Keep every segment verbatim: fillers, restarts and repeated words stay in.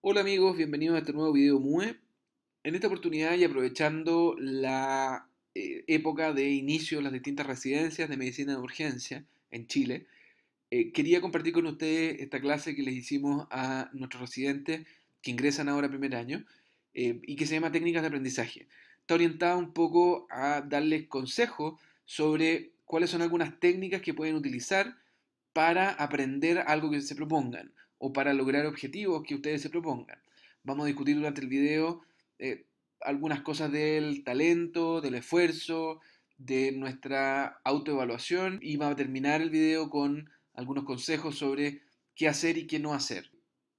Hola amigos, bienvenidos a este nuevo video M U E. En esta oportunidad y aprovechando la eh, época de inicio de las distintas residencias de medicina de urgencia en Chile, eh, quería compartir con ustedes esta clase que les hicimos a nuestros residentes que ingresan ahora primer año eh, y que se llama técnicas de aprendizaje. Está orientada un poco a darles consejos sobre cuáles son algunas técnicas que pueden utilizar para aprender algo que se propongan o para lograr objetivos que ustedes se propongan. Vamos a discutir durante el video eh, algunas cosas del talento, del esfuerzo, de nuestra autoevaluación y va a terminar el video con algunos consejos sobre qué hacer y qué no hacer.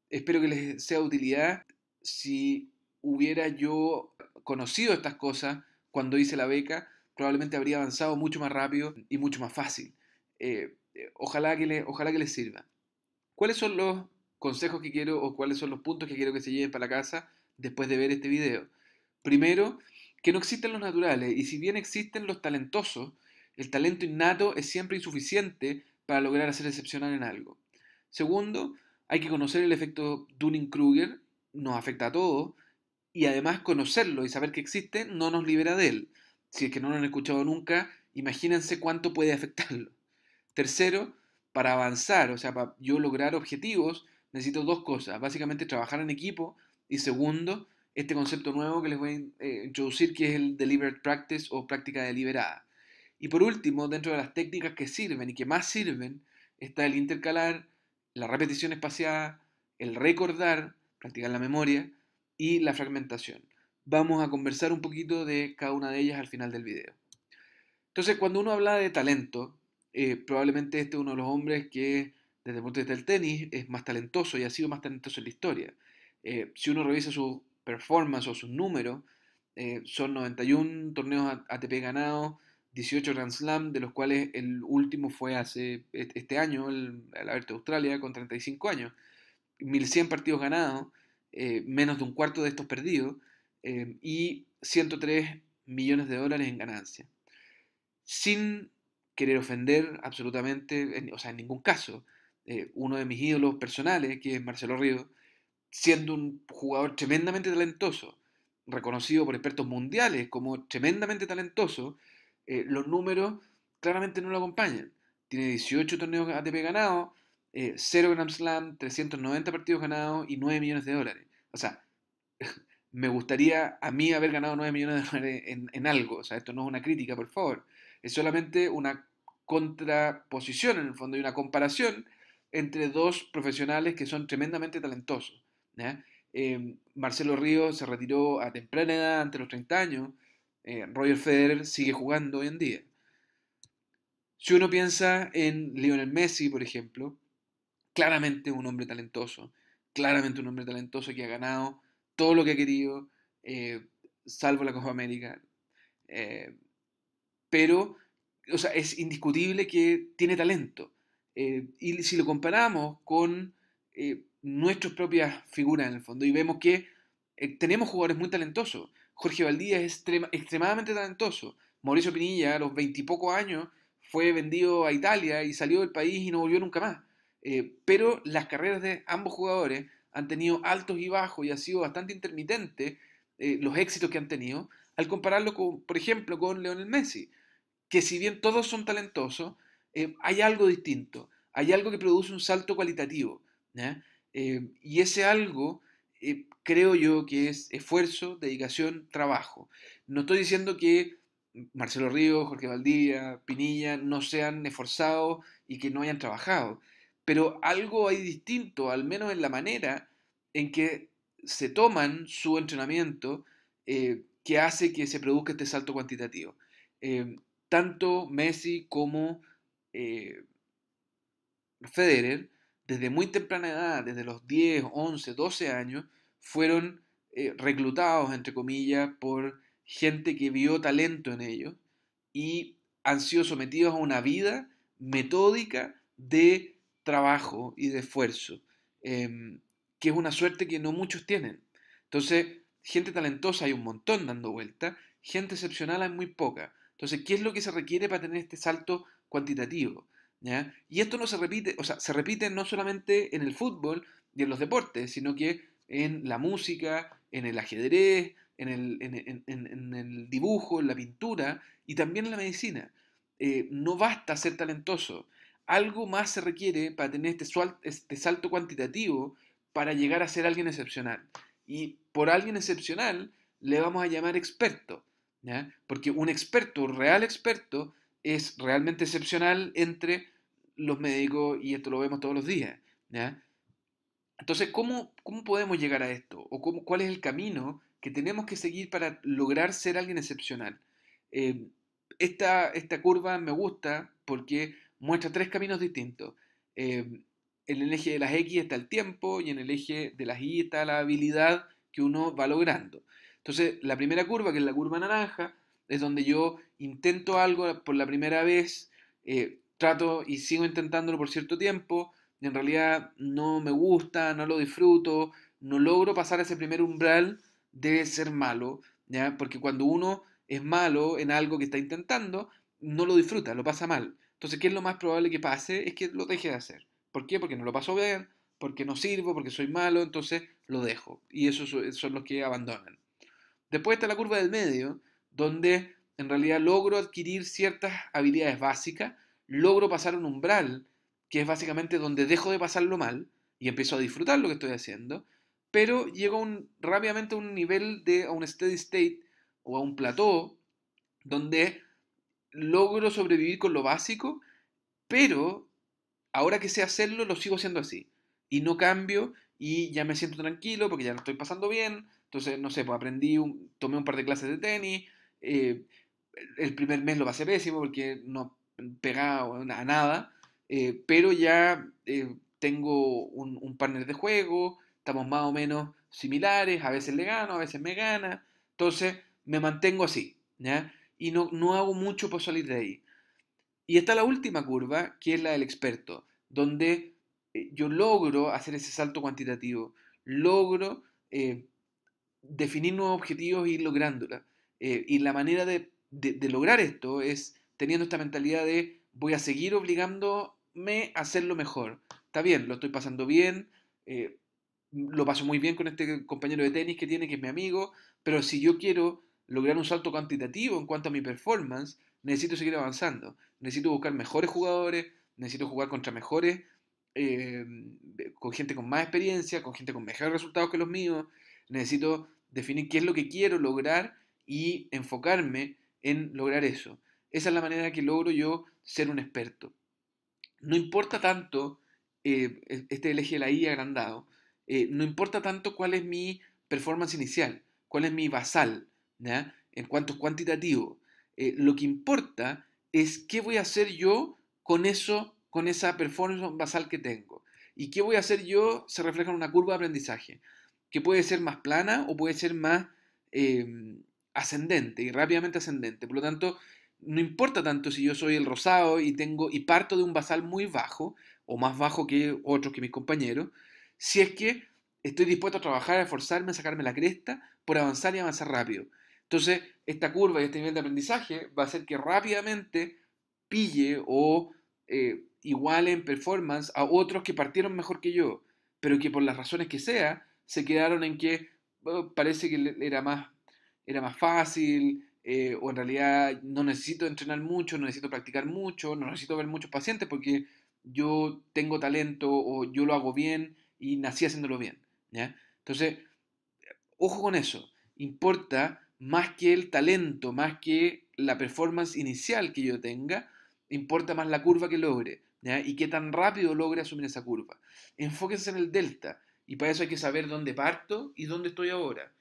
Espero que les sea de utilidad. Si hubiera yo conocido estas cosas cuando hice la beca, probablemente habría avanzado mucho más rápido y mucho más fácil. Eh, eh, ojalá que les, ojalá que les sirva. ¿Cuáles son los consejos que quiero o cuáles son los puntos que quiero que se lleven para la casa después de ver este video? Primero, que no existen los naturales y si bien existen los talentosos, el talento innato es siempre insuficiente para lograr ser excepcional en algo. Segundo, hay que conocer el efecto Dunning-Kruger, nos afecta a todos, y además conocerlo y saber que existe no nos libera de él. Si es que no lo han escuchado nunca, imagínense cuánto puede afectarlo. Tercero, para avanzar, o sea, para yo lograr objetivos, necesito dos cosas. Básicamente trabajar en equipo y segundo, este concepto nuevo que les voy a eh, introducir que es el deliberate practice o práctica deliberada. Y por último, dentro de las técnicas que sirven y que más sirven, está el intercalar, la repetición espaciada, el recordar, practicar la memoria y la fragmentación. Vamos a conversar un poquito de cada una de ellas al final del video. Entonces, cuando uno habla de talento, Eh, probablemente este es uno de los hombres que desde el punto de vista del tenis es más talentoso y ha sido más talentoso en la historia. Eh, si uno revisa su performance o sus números, eh, son noventa y uno torneos A T P ganados, dieciocho Grand Slam, de los cuales el último fue hace este año, el, el Abierto de Australia, con treinta y cinco años, mil cien partidos ganados, eh, menos de un cuarto de estos perdidos, eh, y ciento tres millones de dólares en ganancias. Sin querer ofender absolutamente, o sea, en ningún caso. Eh, uno de mis ídolos personales, que es Marcelo Ríos, siendo un jugador tremendamente talentoso, reconocido por expertos mundiales como tremendamente talentoso, eh, los números claramente no lo acompañan. Tiene dieciocho torneos A T P ganados, eh, cero Grand Slam, trescientos noventa partidos ganados y nueve millones de dólares. O sea, me gustaría a mí haber ganado nueve millones de dólares en, en algo. O sea, esto no es una crítica, por favor. Es solamente una contraposición, en el fondo, y una comparación entre dos profesionales que son tremendamente talentosos. ¿eh? Eh, Marcelo Ríos se retiró a temprana edad, ante los treinta años. Eh, Roger Federer sigue jugando hoy en día. Si uno piensa en Lionel Messi, por ejemplo, claramente un hombre talentoso. Claramente un hombre talentoso que ha ganado todo lo que ha querido, eh, salvo la Copa América. Eh, Pero, o sea, es indiscutible que tiene talento. Eh, y si lo comparamos con eh, nuestras propias figuras, en el fondo, y vemos que eh, tenemos jugadores muy talentosos. Jorge Valdivia es extrema, extremadamente talentoso. Mauricio Pinilla, a los veintipocos años, fue vendido a Italia y salió del país y no volvió nunca más. Eh, pero las carreras de ambos jugadores han tenido altos y bajos y ha sido bastante intermitente eh, los éxitos que han tenido, al compararlo, con, por ejemplo, con Lionel Messi, que si bien todos son talentosos, eh, hay algo distinto, hay algo que produce un salto cualitativo, ¿eh? Eh, y ese algo eh, creo yo que es esfuerzo, dedicación, trabajo. No estoy diciendo que Marcelo Ríos, Jorge Valdivia, Pinilla no sean esforzados y que no hayan trabajado, pero algo hay distinto, al menos en la manera en que se toman su entrenamiento, eh, que hace que se produzca este salto cuantitativo. Eh, Tanto Messi como eh, Federer, desde muy temprana edad, desde los diez, once, doce años, fueron eh, reclutados, entre comillas, por gente que vio talento en ellos y han sido sometidos a una vida metódica de trabajo y de esfuerzo, eh, que es una suerte que no muchos tienen. Entonces, gente talentosa hay un montón dando vuelta, gente excepcional hay muy poca. Entonces, ¿qué es lo que se requiere para tener este salto cuantitativo? ¿Ya? Y esto no se repite, o sea, se repite no solamente en el fútbol y en los deportes, sino que en la música, en el ajedrez, en el, en, en, en, en el dibujo, en la pintura y también en la medicina. Eh, no basta ser talentoso. Algo más se requiere para tener este, este salto cuantitativo para llegar a ser alguien excepcional. Y por alguien excepcional le vamos a llamar experto, ¿ya? Porque un experto, un real experto, es realmente excepcional entre los médicos, y esto lo vemos todos los días, ¿ya? Entonces, ¿cómo, cómo podemos llegar a esto? ¿O cómo, cuál es el camino que tenemos que seguir para lograr ser alguien excepcional? Eh, esta, esta curva me gusta porque muestra tres caminos distintos. Eh, en el eje de las X está el tiempo y en el eje de las Y está la habilidad que uno va logrando. Entonces, la primera curva, que es la curva naranja, es donde yo intento algo por la primera vez, eh, trato y sigo intentándolo por cierto tiempo, y en realidad no me gusta, no lo disfruto, no logro pasar ese primer umbral de ser malo, ¿ya? Porque cuando uno es malo en algo que está intentando, no lo disfruta, lo pasa mal. Entonces, ¿qué es lo más probable que pase? Es que lo deje de hacer. ¿Por qué? Porque no lo paso bien, porque no sirvo, porque soy malo, entonces lo dejo. Y esos son los que abandonan. Después está la curva del medio, donde en realidad logro adquirir ciertas habilidades básicas, logro pasar un umbral, que es básicamente donde dejo de pasarlo mal y empiezo a disfrutar lo que estoy haciendo, pero llego un, rápidamente a un nivel, de, a un steady state o a un plató, donde logro sobrevivir con lo básico, pero ahora que sé hacerlo lo sigo haciendo así, y no cambio, y ya me siento tranquilo porque ya lo estoy pasando bien. Entonces, no sé, pues aprendí, un, tomé un par de clases de tenis, eh, el primer mes lo pasé pésimo porque no pegaba a nada, Eh, pero ya eh, tengo un, un partner de juego, estamos más o menos similares, a veces le gano, a veces me gana, entonces me mantengo así, ¿ya? Y no, no hago mucho por salir de ahí. Y está la última curva, que es la del experto, donde eh, yo logro hacer ese salto cuantitativo, logro eh, definir nuevos objetivos e ir lográndola. Eh, y la manera de, de, de lograr esto es teniendo esta mentalidad de voy a seguir obligando me hacerlo mejor. Está bien, lo estoy pasando bien, eh, lo paso muy bien con este compañero de tenis que tiene, que es mi amigo, pero si yo quiero lograr un salto cuantitativo en cuanto a mi performance, necesito seguir avanzando, necesito buscar mejores jugadores, necesito jugar contra mejores, eh, con gente con más experiencia, con gente con mejores resultados que los míos, necesito definir qué es lo que quiero lograr y enfocarme en lograr eso. Esa es la manera que logro yo ser un experto. No importa tanto, eh, este eje de la I agrandado, eh, no importa tanto cuál es mi performance inicial, cuál es mi basal, ¿ya? En cuanto a cuantitativo. Eh, lo que importa es qué voy a hacer yo con eso, con esa performance basal que tengo. Y qué voy a hacer yo se refleja en una curva de aprendizaje, que puede ser más plana o puede ser más eh, ascendente, y rápidamente ascendente. Por lo tanto, no importa tanto si yo soy el rosado y tengo y parto de un basal muy bajo, o más bajo que otros, que mis compañeros, si es que estoy dispuesto a trabajar, a esforzarme, a sacarme la cresta, por avanzar y avanzar rápido. Entonces, esta curva y este nivel de aprendizaje va a hacer que rápidamente pille o eh, iguale en performance a otros que partieron mejor que yo, pero que por las razones que sea, se quedaron en que bueno, parece que era más, era más fácil. Eh, o en realidad no necesito entrenar mucho, no necesito practicar mucho, no necesito ver muchos pacientes porque yo tengo talento o yo lo hago bien y nací haciéndolo bien, ¿ya? Entonces, ojo con eso. Importa más que el talento, más que la performance inicial que yo tenga, importa más la curva que logre, ¿ya? Y qué tan rápido logre asumir esa curva. Enfóquense en el delta, y para eso hay que saber dónde parto y dónde estoy ahora.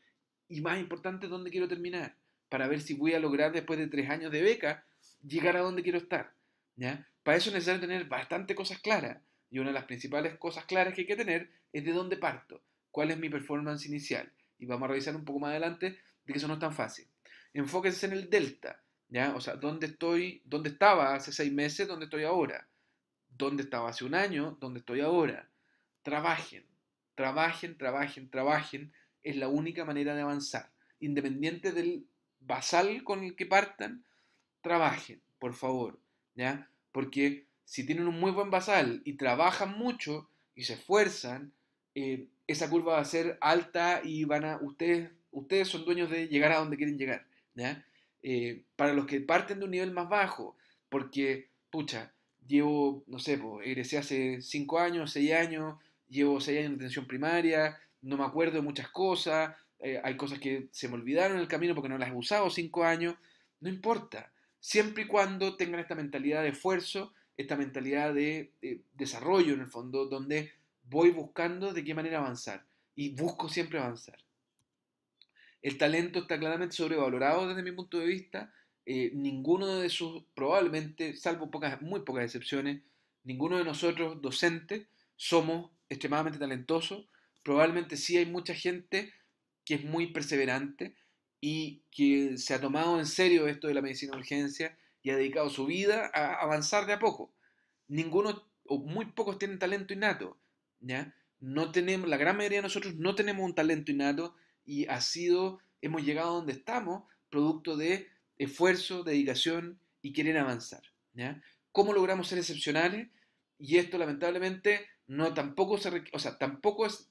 Y más importante, dónde quiero terminar, para ver si voy a lograr después de tres años de beca llegar a donde quiero estar, ¿ya? Para eso es necesario tener bastante cosas claras, y una de las principales cosas claras que hay que tener es de dónde parto, cuál es mi performance inicial, y vamos a revisar un poco más adelante de que eso no es tan fácil. Enfóquense en el delta, ¿ya? O sea, dónde estoy, dónde estaba hace seis meses, dónde estoy ahora, dónde estaba hace un año, dónde estoy ahora. Trabajen, trabajen, trabajen, trabajen, es la única manera de avanzar, independiente del basal con el que partan. Trabajen, por favor, ¿ya? Porque si tienen un muy buen basal y trabajan mucho y se esfuerzan, eh, esa curva va a ser alta y van a ustedes ustedes son dueños de llegar a donde quieren llegar, ¿ya? Eh, para los que parten de un nivel más bajo, porque, pucha, llevo, no sé, po, egresé hace cinco años, seis años, llevo seis años en atención primaria, no me acuerdo de muchas cosas, eh, hay cosas que se me olvidaron en el camino porque no las he usado cinco años, no importa, siempre y cuando tengan esta mentalidad de esfuerzo, esta mentalidad de, de desarrollo en el fondo, donde voy buscando de qué manera avanzar, y busco siempre avanzar. El talento está claramente sobrevalorado desde mi punto de vista. Eh, ninguno de sus, probablemente, salvo pocas, muy pocas excepciones, ninguno de nosotros docentes somos extremadamente talentosos. Probablemente sí hay mucha gente que es muy perseverante y que se ha tomado en serio esto de la medicina de urgencia y ha dedicado su vida a avanzar de a poco. Ninguno o muy pocos tienen talento innato, ¿ya? No tenemos, la gran mayoría de nosotros no tenemos un talento innato. Y ha sido, hemos llegado a donde estamos, producto de esfuerzo, dedicación y querer avanzar, ¿ya? ¿Cómo logramos ser excepcionales? Y esto lamentablemente no tampoco se requiere, o sea, tampoco es,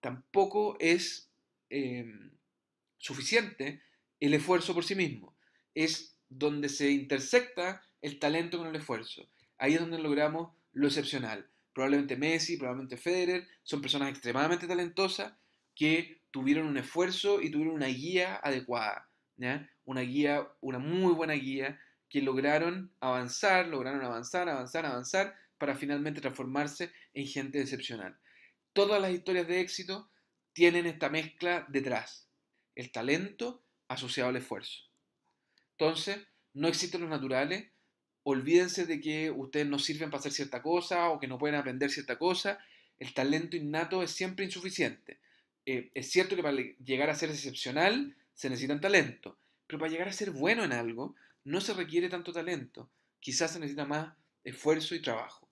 tampoco es eh, suficiente el esfuerzo por sí mismo. Es donde se intersecta el talento con el esfuerzo. Ahí es donde logramos lo excepcional. Probablemente Messi, probablemente Federer, son personas extremadamente talentosas, que tuvieron un esfuerzo y tuvieron una guía adecuada, ¿ya? Una guía, una muy buena guía, que lograron avanzar, lograron avanzar, avanzar, avanzar, para finalmente transformarse en gente excepcional. Todas las historias de éxito tienen esta mezcla detrás, el talento asociado al esfuerzo. Entonces, no existen los naturales, olvídense de que ustedes no sirven para hacer cierta cosa o que no pueden aprender cierta cosa, el talento innato es siempre insuficiente. Eh, es cierto que para llegar a ser excepcional se necesitan talento, pero para llegar a ser bueno en algo no se requiere tanto talento, quizás se necesita más esfuerzo y trabajo.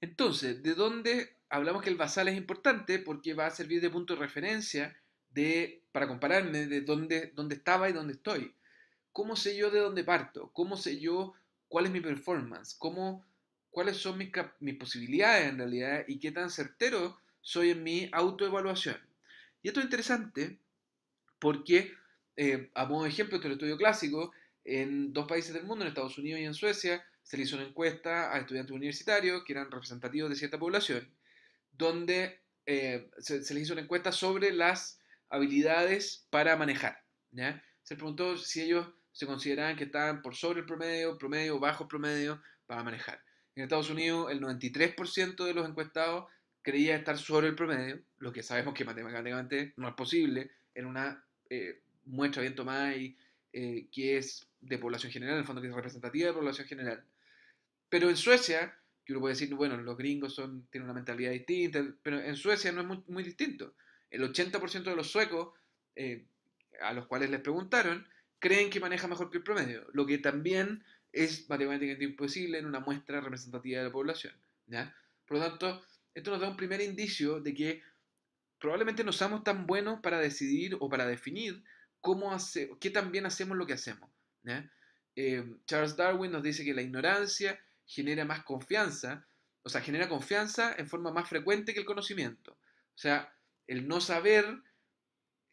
Entonces, ¿de dónde hablamos que el basal es importante? Porque va a servir de punto de referencia de, para compararme de dónde, dónde estaba y dónde estoy. ¿Cómo sé yo de dónde parto? ¿Cómo sé yo cuál es mi performance? ¿Cómo, cuáles son mis, mis posibilidades en realidad? ¿Y qué tan certero soy en mi autoevaluación? Y esto es interesante porque, eh, a modo de ejemplo, esto es el estudio clásico, en dos países del mundo, en Estados Unidos y en Suecia, se le hizo una encuesta a estudiantes universitarios que eran representativos de cierta población, donde eh, se, se les hizo una encuesta sobre las habilidades para manejar, ¿ya? Se les preguntó si ellos se consideraban que estaban por sobre el promedio, promedio, bajo el promedio, para manejar. En Estados Unidos, el noventa y tres por ciento de los encuestados creía estar sobre el promedio, lo que sabemos que matemáticamente no es posible en una eh, muestra bien tomada y eh, que es de población general, en el fondo que es representativa de población general. Pero en Suecia, que uno puede decir, bueno, los gringos son, tienen una mentalidad distinta, pero en Suecia no es muy, muy distinto. El ochenta por ciento de los suecos, eh, a los cuales les preguntaron, creen que maneja mejor que el promedio, lo que también es matemáticamente imposible en una muestra representativa de la población, ¿ya? Por lo tanto, esto nos da un primer indicio de que probablemente no somos tan buenos para decidir o para definir cómo hace, qué tan bien hacemos lo que hacemos, ¿eh? Eh, Charles Darwin nos dice que la ignorancia genera más confianza, o sea, genera confianza en forma más frecuente que el conocimiento. O sea, el no saber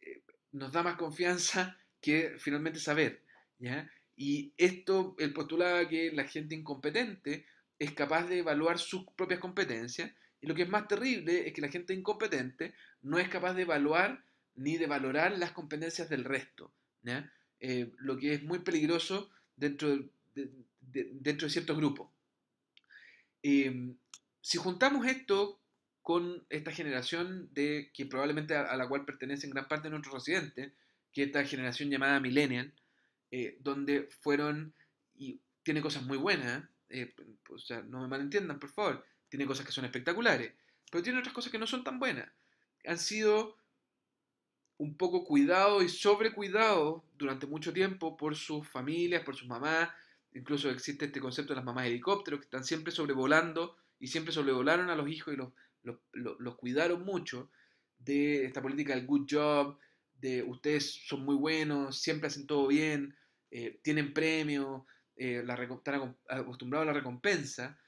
eh, nos da más confianza que finalmente saber, ¿ya? Y esto, él postulaba que la gente incompetente es capaz de evaluar sus propias competencias. Y lo que es más terrible es que la gente incompetente no es capaz de evaluar ni de valorar las competencias del resto, ¿ya? Eh, lo que es muy peligroso dentro de, de, de, dentro de ciertos grupos. Eh, si juntamos esto con esta generación de, que probablemente a, a la cual pertenecen gran parte de nuestros residentes, que es esta generación llamada Millennial, eh, donde fueron, y tiene cosas muy buenas, eh, o sea, no me malentiendan, por favor, tiene cosas que son espectaculares, pero tiene otras cosas que no son tan buenas. Han sido un poco cuidados y sobrecuidados durante mucho tiempo por sus familias, por sus mamás. Incluso existe este concepto de las mamás de helicóptero, que están siempre sobrevolando y siempre sobrevolaron a los hijos y los, los, los, los cuidaron mucho de esta política del good job, de ustedes son muy buenos, siempre hacen todo bien, eh, tienen premios, eh, están acostumbrados a la recompensa.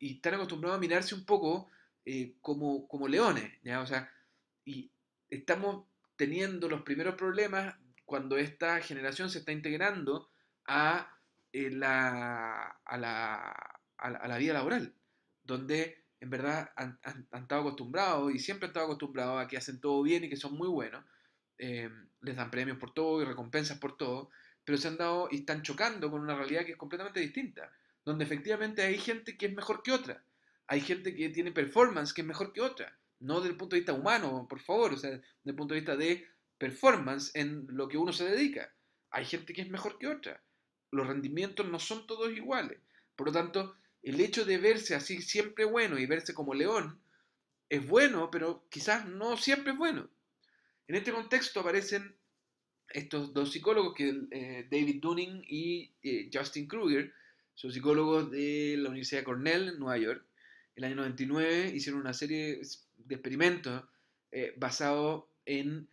Y están acostumbrados a mirarse un poco eh, como, como leones, ¿ya? O sea, y estamos teniendo los primeros problemas cuando esta generación se está integrando a, eh, la, a, la, a, la, a la vida laboral, donde en verdad han, han, han estado acostumbrados y siempre han estado acostumbrados a que hacen todo bien y que son muy buenos, eh, les dan premios por todo y recompensas por todo, pero se han dado y están chocando con una realidad que es completamente distinta, donde efectivamente hay gente que es mejor que otra, hay gente que tiene performance que es mejor que otra, no desde el punto de vista humano, por favor, o sea, desde el punto de vista de performance en lo que uno se dedica. Hay gente que es mejor que otra. Los rendimientos no son todos iguales. Por lo tanto, el hecho de verse así siempre bueno y verse como león es bueno, pero quizás no siempre es bueno. En este contexto aparecen estos dos psicólogos, que eh, David Dunning y eh, Justin Kruger, son psicólogos de la Universidad de Cornell en Nueva York. El año noventa y nueve hicieron una serie de experimentos eh, basados en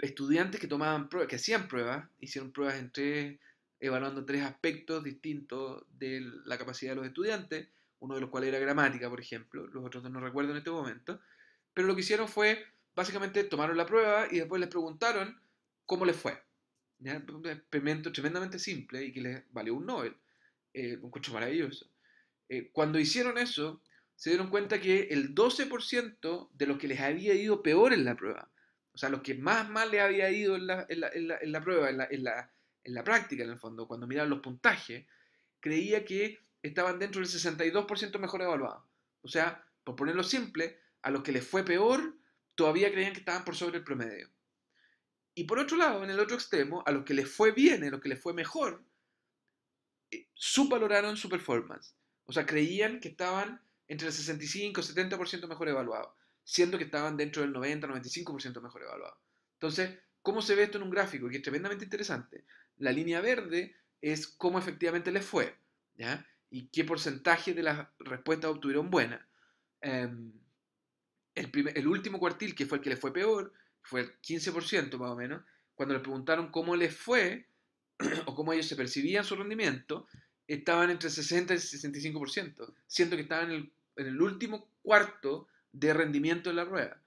estudiantes que tomaban pruebas, que hacían pruebas, hicieron pruebas en tres, evaluando tres aspectos distintos de la capacidad de los estudiantes, uno de los cuales era gramática, por ejemplo, los otros dos no recuerdo en este momento, pero lo que hicieron fue, básicamente tomaron la prueba y después les preguntaron cómo les fue. ¿Ya? Un experimento tremendamente simple y que les valió un Nobel, eh, un coche maravilloso. Eh, cuando hicieron eso, se dieron cuenta que el doce por ciento de los que les había ido peor en la prueba, o sea, los que más mal les había ido en la, en la, en la, en la prueba, en la, en, la, en la práctica, en el fondo, cuando miraban los puntajes, creía que estaban dentro del sesenta y dos por ciento mejor evaluados. O sea, por ponerlo simple, a los que les fue peor, todavía creían que estaban por sobre el promedio. Y por otro lado, en el otro extremo, a los que les fue bien, a los que les fue mejor, eh, subvaloraron su performance. O sea, creían que estaban entre el sesenta y cinco y setenta por ciento mejor evaluados, siendo que estaban dentro del noventa a noventa y cinco por ciento mejor evaluados. Entonces, ¿cómo se ve esto en un gráfico? Que es tremendamente interesante. La línea verde es cómo efectivamente les fue, ¿ya? Y qué porcentaje de las respuestas obtuvieron buenas. Eh, el, primer, el último cuartil, que fue el que les fue peor, fue el quince por ciento más o menos, cuando les preguntaron cómo les fue, o cómo ellos se percibían su rendimiento, estaban entre sesenta y sesenta y cinco por ciento, siendo que estaban en el, en el último cuarto de rendimiento de la prueba.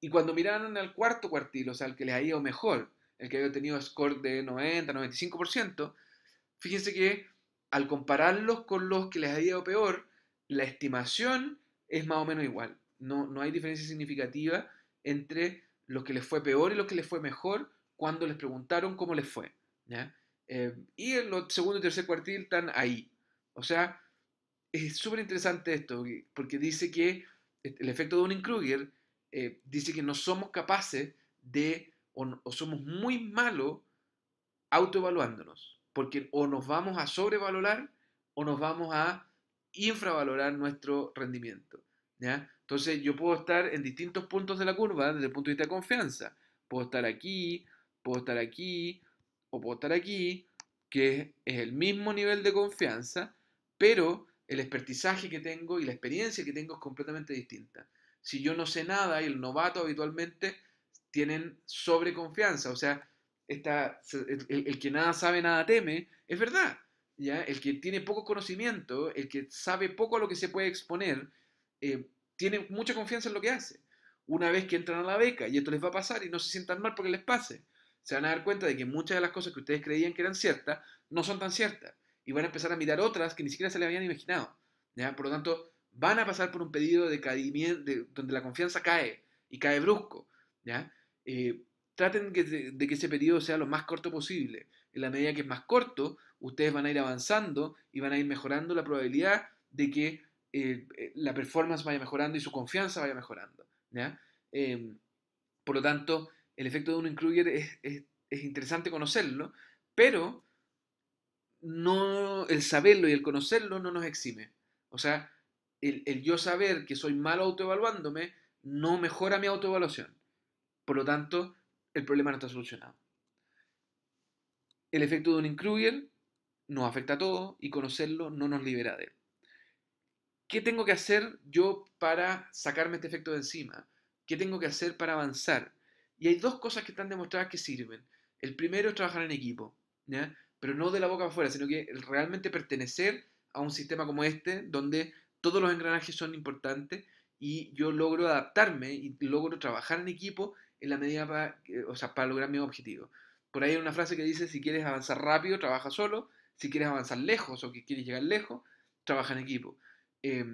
Y cuando miraron al cuarto cuartil, o sea, el que les había ido mejor, el que había tenido score de noventa, noventa y cinco por ciento, fíjense que al compararlos con los que les había ido peor, la estimación es más o menos igual. No, no hay diferencia significativa entre los que les fue peor y los que les fue mejor cuando les preguntaron cómo les fue, ¿ya? Eh, y en el segundo y tercer cuartil están ahí. O sea, es súper interesante esto, porque dice que el efecto de Dunning-Kruger eh, dice que no somos capaces de, o, no, o somos muy malos autoevaluándonos, porque o nos vamos a sobrevalorar o nos vamos a infravalorar nuestro rendimiento, ¿ya? Entonces yo puedo estar en distintos puntos de la curva desde el punto de vista de confianza. Puedo estar aquí, puedo estar aquí, o puedo estar aquí, que es el mismo nivel de confianza, pero el expertizaje que tengo y la experiencia que tengo es completamente distinta. Si yo no sé nada, y el novato habitualmente tienen sobreconfianza, o sea, esta, el, el que nada sabe, nada teme, es verdad, ¿ya? El que tiene poco conocimiento, el que sabe poco a lo que se puede exponer, eh, tiene mucha confianza en lo que hace. Una vez que entran a la beca, y esto les va a pasar, y no se sientan mal porque les pase, se van a dar cuenta de que muchas de las cosas que ustedes creían que eran ciertas, no son tan ciertas. Y van a empezar a mirar otras que ni siquiera se les habían imaginado, ¿ya? Por lo tanto, van a pasar por un periodo de caimiento, de, donde la confianza cae, y cae brusco, ¿ya? Eh, traten que, de, de que ese periodo sea lo más corto posible. En la medida que es más corto, ustedes van a ir avanzando y van a ir mejorando la probabilidad de que eh, la performance vaya mejorando y su confianza vaya mejorando, ¿ya? Eh, por lo tanto, el efecto de Dunning-Kruger es, es, es interesante conocerlo, pero no, el saberlo y el conocerlo no nos exime. O sea, el, el yo saber que soy malo autoevaluándome no mejora mi autoevaluación. Por lo tanto, el problema no está solucionado. El efecto de Dunning-Kruger nos afecta a todos y conocerlo no nos libera de él. ¿Qué tengo que hacer yo para sacarme este efecto de encima? ¿Qué tengo que hacer para avanzar? Y hay dos cosas que están demostradas que sirven. El primero es trabajar en equipo, ¿ya? Pero no de la boca para afuera, sino que realmente pertenecer a un sistema como este, donde todos los engranajes son importantes y yo logro adaptarme y logro trabajar en equipo en la medida para, o sea, para lograr mis objetivos. Por ahí hay una frase que dice, si quieres avanzar rápido, trabaja solo. Si quieres avanzar lejos o que quieres llegar lejos, trabaja en equipo. Eh,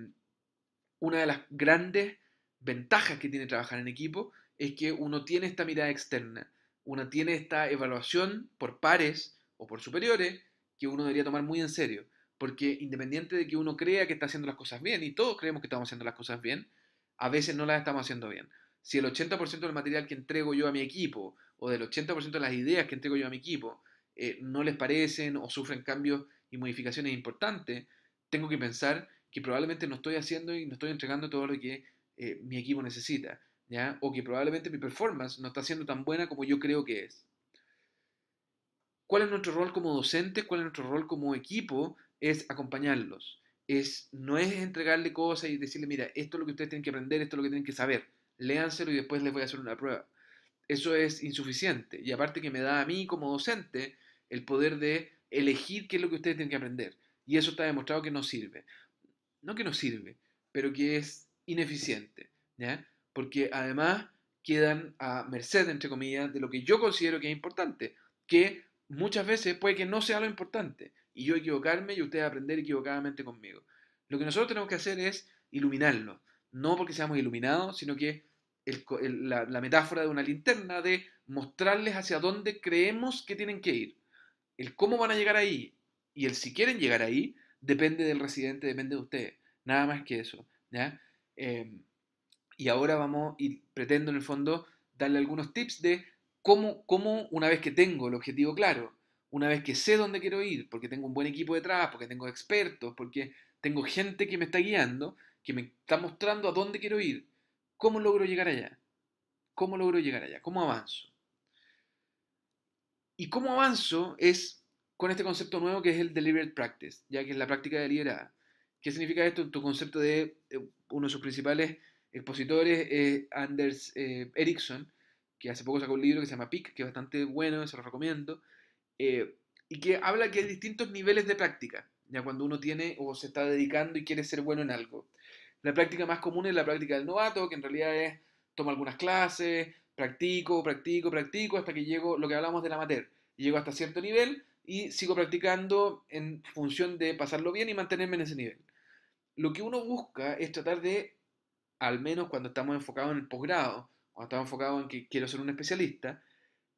una de las grandes ventajas que tiene trabajar en equipo es que uno tiene esta mirada externa, uno tiene esta evaluación por pares o por superiores que uno debería tomar muy en serio, porque independiente de que uno crea que está haciendo las cosas bien, y todos creemos que estamos haciendo las cosas bien, a veces no las estamos haciendo bien. Si el ochenta por ciento del material que entrego yo a mi equipo, o del ochenta por ciento de las ideas que entrego yo a mi equipo, eh, no les parecen o sufren cambios y modificaciones importantes, tengo que pensar que probablemente no estoy haciendo y no estoy entregando todo lo que eh, mi equipo necesita, ¿ya? O que probablemente mi performance no está siendo tan buena como yo creo que es. ¿Cuál es nuestro rol como docentes? ¿Cuál es nuestro rol como equipo? Es acompañarlos. Es, no es entregarle cosas y decirle, mira, esto es lo que ustedes tienen que aprender, esto es lo que tienen que saber. Léanselo y después les voy a hacer una prueba. Eso es insuficiente. Y aparte que me da a mí como docente el poder de elegir qué es lo que ustedes tienen que aprender. Y eso está demostrado que no sirve. No que no sirve, pero que es ineficiente, ¿ya? Porque además quedan a merced, entre comillas, de lo que yo considero que es importante, que muchas veces puede que no sea lo importante, y yo equivocarme y ustedes aprender equivocadamente conmigo. Lo que nosotros tenemos que hacer es iluminarlo, no porque seamos iluminados, sino que el, el, la, la metáfora de una linterna de mostrarles hacia dónde creemos que tienen que ir. El cómo van a llegar ahí y el si quieren llegar ahí depende del residente, depende de ustedes, nada más que eso, ¿ya? Eh, y ahora vamos, y pretendo en el fondo darle algunos tips de cómo, cómo una vez que tengo el objetivo claro, una vez que sé dónde quiero ir, porque tengo un buen equipo detrás, porque tengo expertos, porque tengo gente que me está guiando, que me está mostrando a dónde quiero ir, ¿cómo logro llegar allá? ¿Cómo logro llegar allá? ¿Cómo avanzo? Y cómo avanzo es con este concepto nuevo que es el deliberate practice, ya que es la práctica deliberada. ¿Qué significa esto? Tu concepto de eh, uno de sus principales expositores, eh, Anders eh, Ericsson, que hace poco sacó un libro que se llama Peak, que es bastante bueno, se lo recomiendo, eh, y que habla que hay distintos niveles de práctica, ya cuando uno tiene o se está dedicando y quiere ser bueno en algo. La práctica más común es la práctica del novato, que en realidad es, tomo algunas clases, practico, practico, practico, hasta que llego, lo que hablamos del amateur, llego hasta cierto nivel y sigo practicando en función de pasarlo bien y mantenerme en ese nivel. Lo que uno busca es tratar de, al menos cuando estamos enfocados en el posgrado, o estamos enfocados en que quiero ser un especialista,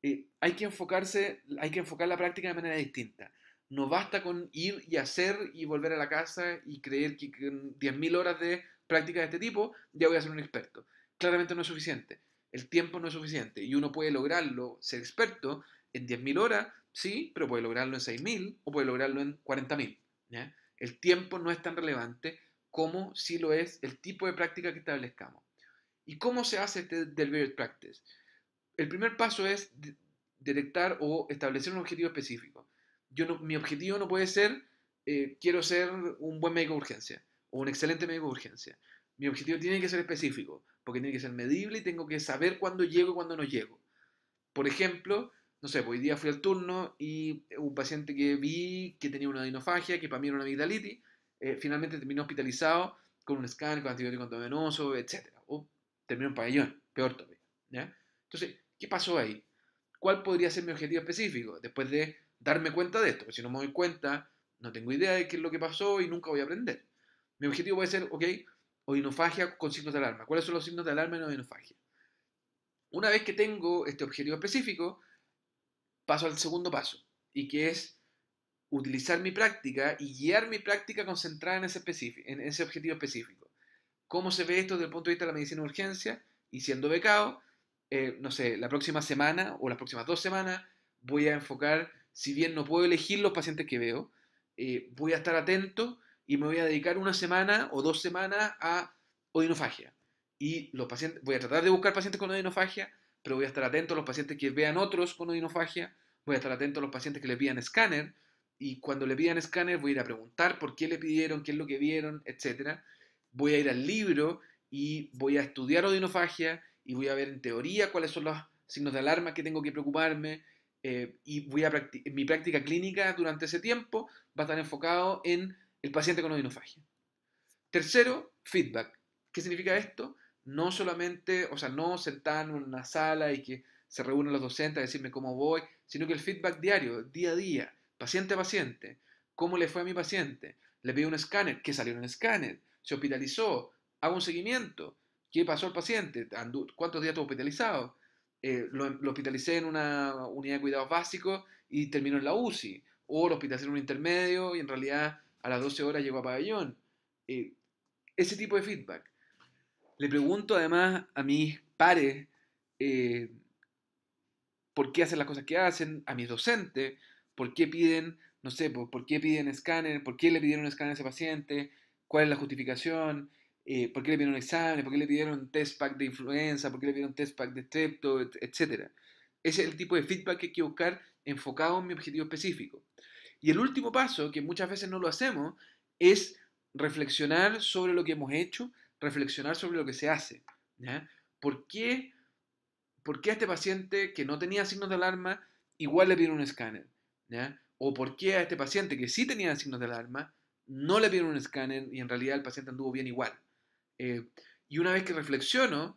eh, hay que enfocarse, hay que enfocar la práctica de manera distinta. No basta con ir y hacer y volver a la casa y creer que con diez mil horas de práctica de este tipo ya voy a ser un experto. Claramente no es suficiente. El tiempo no es suficiente. Y uno puede lograrlo, ser experto, en diez mil horas, sí, pero puede lograrlo en seis mil o puede lograrlo en cuarenta mil. ¿Ya? El tiempo no es tan relevante como si lo es el tipo de práctica que establezcamos. ¿Y cómo se hace este deliberate practice? El primer paso es detectar o establecer un objetivo específico. Yo no, mi objetivo no puede ser, eh, quiero ser un buen médico de urgencia o un excelente médico de urgencia. Mi objetivo tiene que ser específico, porque tiene que ser medible y tengo que saber cuándo llego y cuándo no llego. Por ejemplo, no sé, hoy día fui al turno y un paciente que vi que tenía una adenofagia, que para mí era una amigdalitis, eh, finalmente terminó hospitalizado con un escáner, con antibiótico endovenoso, etcétera. O terminó en pabellón, peor todavía, ¿ya? Entonces, ¿qué pasó ahí? ¿Cuál podría ser mi objetivo específico después de darme cuenta de esto? Porque si no me doy cuenta, no tengo idea de qué es lo que pasó y nunca voy a aprender. Mi objetivo puede ser, ok, odinofagia con signos de alarma. ¿Cuáles son los signos de alarma en odinofagia? Una vez que tengo este objetivo específico, paso al segundo paso, y que es utilizar mi práctica y guiar mi práctica concentrada en ese, en ese objetivo específico. ¿Cómo se ve esto desde el punto de vista de la medicina de urgencia? Y siendo becado, eh, no sé, la próxima semana o las próximas dos semanas voy a enfocar, si bien no puedo elegir los pacientes que veo, eh, voy a estar atento y me voy a dedicar una semana o dos semanas a odinofagia. Y los pacientes, voy a tratar de buscar pacientes con odinofagia, pero voy a estar atento a los pacientes que vean otros con odinofagia, voy a estar atento a los pacientes que le pidan escáner, y cuando le pidan escáner voy a ir a preguntar por qué le pidieron, qué es lo que vieron, etcétera. Voy a ir al libro y voy a estudiar odinofagia y voy a ver en teoría cuáles son los signos de alarma que tengo que preocuparme, eh, y voy a practic- mi práctica clínica durante ese tiempo va a estar enfocado en el paciente con odinofagia. Tercero, feedback. ¿Qué significa esto? No solamente, o sea, no sentar en una sala y que se reúnen los docentes a decirme cómo voy, sino que el feedback diario, día a día, paciente a paciente. ¿Cómo le fue a mi paciente? Le pedí un escáner, ¿qué salió en el escáner? ¿Se hospitalizó? ¿Hago un seguimiento? ¿Qué pasó al paciente? ¿Cuántos días estuvo hospitalizado? Eh, lo, lo hospitalicé en una unidad de cuidados básicos y terminó en la U C I. O lo hospitalicé en un intermedio y en realidad a las doce horas llegó a pabellón. Eh, ese tipo de feedback. Le pregunto además a mis pares eh, por qué hacen las cosas que hacen, a mis docentes, por qué piden, no sé, por, por qué piden escáner, por qué le pidieron un escáner a ese paciente, cuál es la justificación, eh, por qué le pidieron exámenes, por qué le pidieron test pack de influenza, por qué le pidieron test pack de strepto, etcétera. Ese es el tipo de feedback que hay que buscar enfocado en mi objetivo específico. Y el último paso, que muchas veces no lo hacemos, es reflexionar sobre lo que hemos hecho, reflexionar sobre lo que se hace. ¿Ya? ¿Por qué, por qué a este paciente que no tenía signos de alarma igual le pidieron un escáner? ¿Ya? ¿O por qué a este paciente que sí tenía signos de alarma no le pidieron un escáner y en realidad el paciente anduvo bien igual? Eh, y una vez que reflexiono,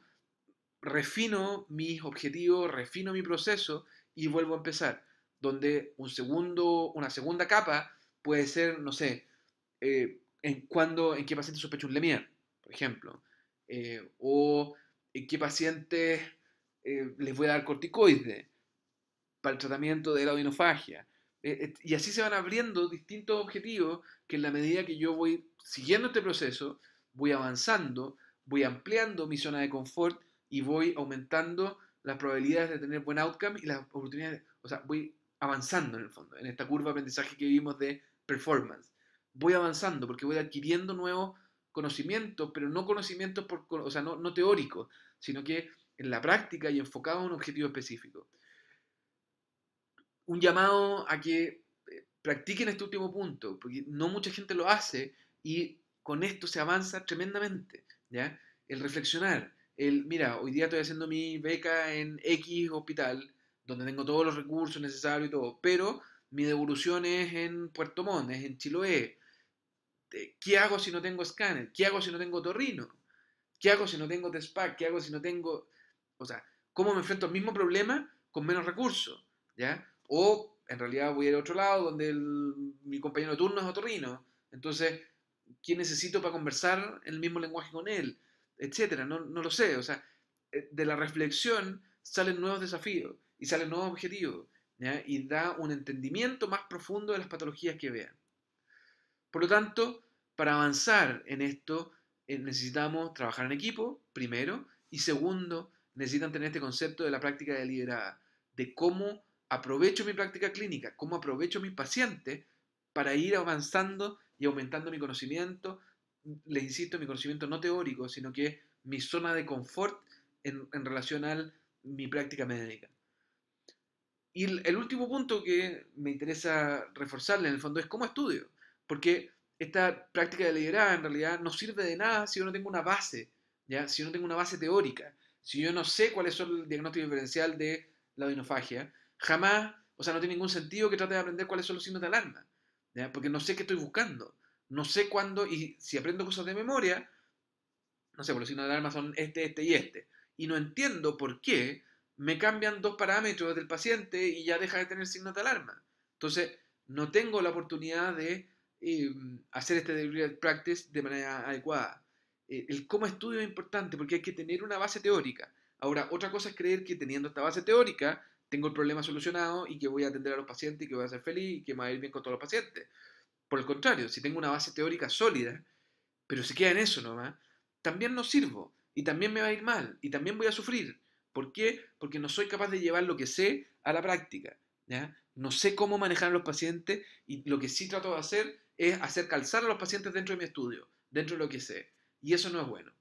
refino mis objetivos, refino mi proceso y vuelvo a empezar. Donde un segundo, una segunda capa puede ser, no sé, eh, en, cuando, en qué paciente sospecho un Lemierre, por ejemplo, eh, o en qué pacientes eh, les voy a dar corticoide para el tratamiento de la odinofagia. Eh, eh, y así se van abriendo distintos objetivos que en la medida que yo voy siguiendo este proceso, voy avanzando, voy ampliando mi zona de confort y voy aumentando las probabilidades de tener buen outcome y las oportunidades, o sea, voy avanzando en el fondo, en esta curva de aprendizaje que vimos de performance. Voy avanzando porque voy adquiriendo nuevos conocimientos, pero no conocimientos, por, o sea, no, no teóricos, sino que en la práctica y enfocado a un objetivo específico. Un llamado a que practiquen este último punto, porque no mucha gente lo hace y con esto se avanza tremendamente, ¿ya? El reflexionar, el, mira, hoy día estoy haciendo mi beca en X hospital, donde tengo todos los recursos necesarios y todo, pero mi devolución es en Puerto Montt, es en Chiloé. ¿Qué hago si no tengo escáner? ¿Qué hago si no tengo torrino? ¿Qué hago si no tengo T S P A C? ¿Qué hago si no tengo...? O sea, ¿cómo me enfrento al mismo problema con menos recursos? ¿Ya? O, en realidad, voy a ir a otro lado donde el, mi compañero de turno es otorrino. Entonces, ¿qué necesito para conversar en el mismo lenguaje con él? Etcétera, no, no lo sé. O sea, de la reflexión salen nuevos desafíos y salen nuevos objetivos. ¿Ya? Y da un entendimiento más profundo de las patologías que vean. Por lo tanto, para avanzar en esto, necesitamos trabajar en equipo, primero. Y segundo, necesitan tener este concepto de la práctica deliberada. De cómo aprovecho mi práctica clínica, cómo aprovecho mis pacientes para ir avanzando y aumentando mi conocimiento. Les insisto, mi conocimiento no teórico, sino que mi zona de confort en, en relación a mi práctica médica. Y el, el último punto que me interesa reforzarle en el fondo es cómo estudio, porque esta práctica deliberada en realidad no sirve de nada si yo no tengo una base, ¿ya? Si yo no tengo una base teórica, si yo no sé cuál es el diagnóstico diferencial de la odinofagia, jamás, o sea, no tiene ningún sentido que trate de aprender cuáles son los signos de alarma, ¿ya? Porque no sé qué estoy buscando, no sé cuándo, y si aprendo cosas de memoria, no sé, pues los signos de alarma son este, este y este, y no entiendo por qué me cambian dos parámetros del paciente y ya deja de tener signos de alarma. Entonces, no tengo la oportunidad de eh, hacer este deliberate practice de manera adecuada. Eh, el cómo estudio es importante porque hay que tener una base teórica. Ahora, otra cosa es creer que teniendo esta base teórica, tengo el problema solucionado y que voy a atender a los pacientes y que voy a ser feliz y que me va a ir bien con todos los pacientes. Por el contrario, si tengo una base teórica sólida, pero se queda en eso nomás, también no sirvo y también me va a ir mal y también voy a sufrir. ¿Por qué? Porque no soy capaz de llevar lo que sé a la práctica, ¿ya? No sé cómo manejar a los pacientes y lo que sí trato de hacer es hacer calzar a los pacientes dentro de mi estudio, dentro de lo que sé. Y eso no es bueno.